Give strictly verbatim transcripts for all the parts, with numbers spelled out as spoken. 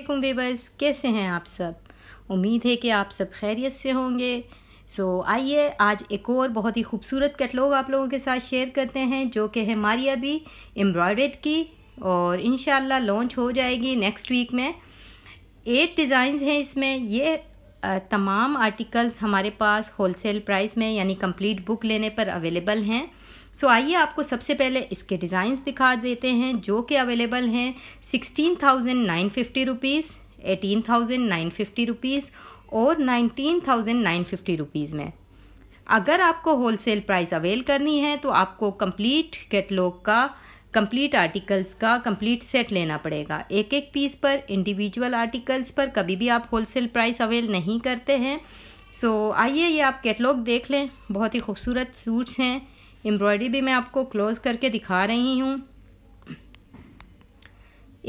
वालेकुम बेबस, कैसे हैं आप सब। उम्मीद है कि आप सब खैरियत से होंगे। सो आइए आज एक और बहुत ही खूबसूरत कैटलॉग आप लोगों के साथ शेयर करते हैं जो कि है मारिया बी एम्ब्रॉयडर्ड की और इंशाल्लाह लॉन्च हो जाएगी नेक्स्ट वीक में। एट डिज़ाइंस हैं इसमें। ये तमाम आर्टिकल्स हमारे पास होलसेल प्राइस में यानी कंप्लीट बुक लेने पर अवेलेबल हैं। सो so, आइए आपको सबसे पहले इसके डिज़ाइंस दिखा देते हैं जो कि अवेलेबल हैं sixteen thousand nine fifty rupees, eighteen thousand nine fifty rupees और nineteen thousand nine fifty rupees में। अगर आपको होलसेल प्राइस अवेल करनी है तो आपको कंप्लीट कैटलॉग का, कंप्लीट आर्टिकल्स का कंप्लीट सेट लेना पड़ेगा। एक एक पीस पर, इंडिविजुअल आर्टिकल्स पर कभी भी आप होलसेल प्राइस अवेल नहीं करते हैं। सो so, आइए ये आप कैटलॉग देख लें। बहुत ही खूबसूरत सूट्स हैं। एम्ब्रॉयडरी भी मैं आपको क्लोज़ करके दिखा रही हूँ।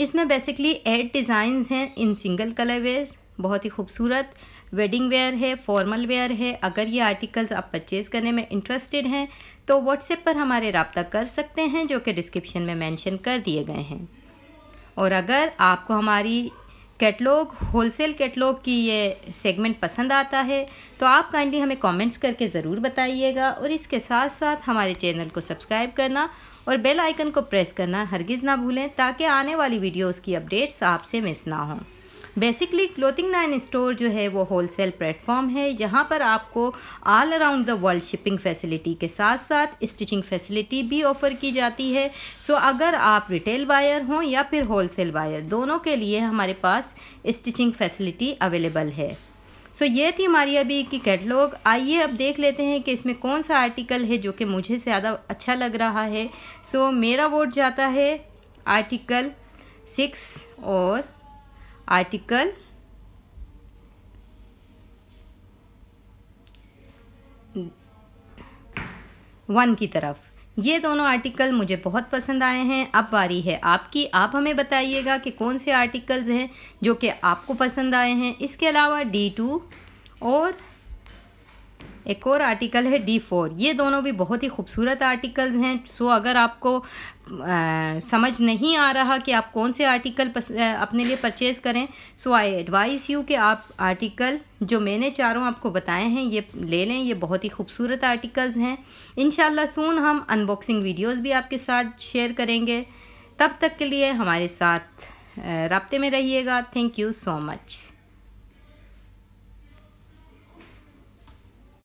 इसमें बेसिकली एट डिज़ाइंस हैं इन सिंगल कलरवेज। बहुत ही खूबसूरत वेडिंग वेयर है, फॉर्मल वेयर है। अगर ये आर्टिकल्स आप परचेज़ करने में इंटरेस्टेड हैं तो व्हाट्सएप पर हमारे रब्ता कर सकते हैं जो कि डिस्क्रिप्शन में मेंशन कर दिए गए हैं। और अगर आपको हमारी कैटलॉग, होलसेल कैटलॉग की ये सेगमेंट पसंद आता है तो आप काइंडली हमें कमेंट्स करके ज़रूर बताइएगा। और इसके साथ साथ हमारे चैनल को सब्सक्राइब करना और बेल आइकन को प्रेस करना हरगिज़ ना भूलें ताकि आने वाली वीडियोस की अपडेट्स आपसे मिस ना हों। बेसिकली क्लोथिंग नाइन स्टोर जो है वो होलसेल प्लेटफॉर्म है। यहाँ पर आपको all around the world shipping facility के साथ साथ स्टिचिंग फैसिलिटी भी ऑफ़र की जाती है। सो so, अगर आप रिटेल बायर हों या फिर होलसेल बायर, दोनों के लिए हमारे पास स्टिचिंग फैसिलिटी अवेलेबल है। सो so, ये थी मारिया बी की कैटलॉग। आइए अब देख लेते हैं कि इसमें कौन सा आर्टिकल है जो कि मुझे ज़्यादा अच्छा लग रहा है। सो so, मेरा वोट जाता है आर्टिकल सिक्स और आर्टिकल वन की तरफ। ये दोनों आर्टिकल मुझे बहुत पसंद आए हैं। अब बारी है आपकी, आप हमें बताइएगा कि कौन से आर्टिकल्स हैं जो कि आपको पसंद आए हैं। इसके अलावा डी टू और एक और आर्टिकल है डी फोर। ये दोनों भी बहुत ही खूबसूरत आर्टिकल्स हैं। सो अगर आपको आ, समझ नहीं आ रहा कि आप कौन से आर्टिकल पस, आ, अपने लिए परचेज़ करें, सो आई एडवाइस यू कि आप आर्टिकल जो मैंने चारों आपको बताए हैं ये ले लें। ये बहुत ही खूबसूरत आर्टिकल्स हैं। इंशाल्लाह सून हम अनबॉक्सिंग वीडियोज़ भी आपके साथ शेयर करेंगे। तब तक के लिए हमारे साथ रब्ते में रहिएगा। Thank you so much.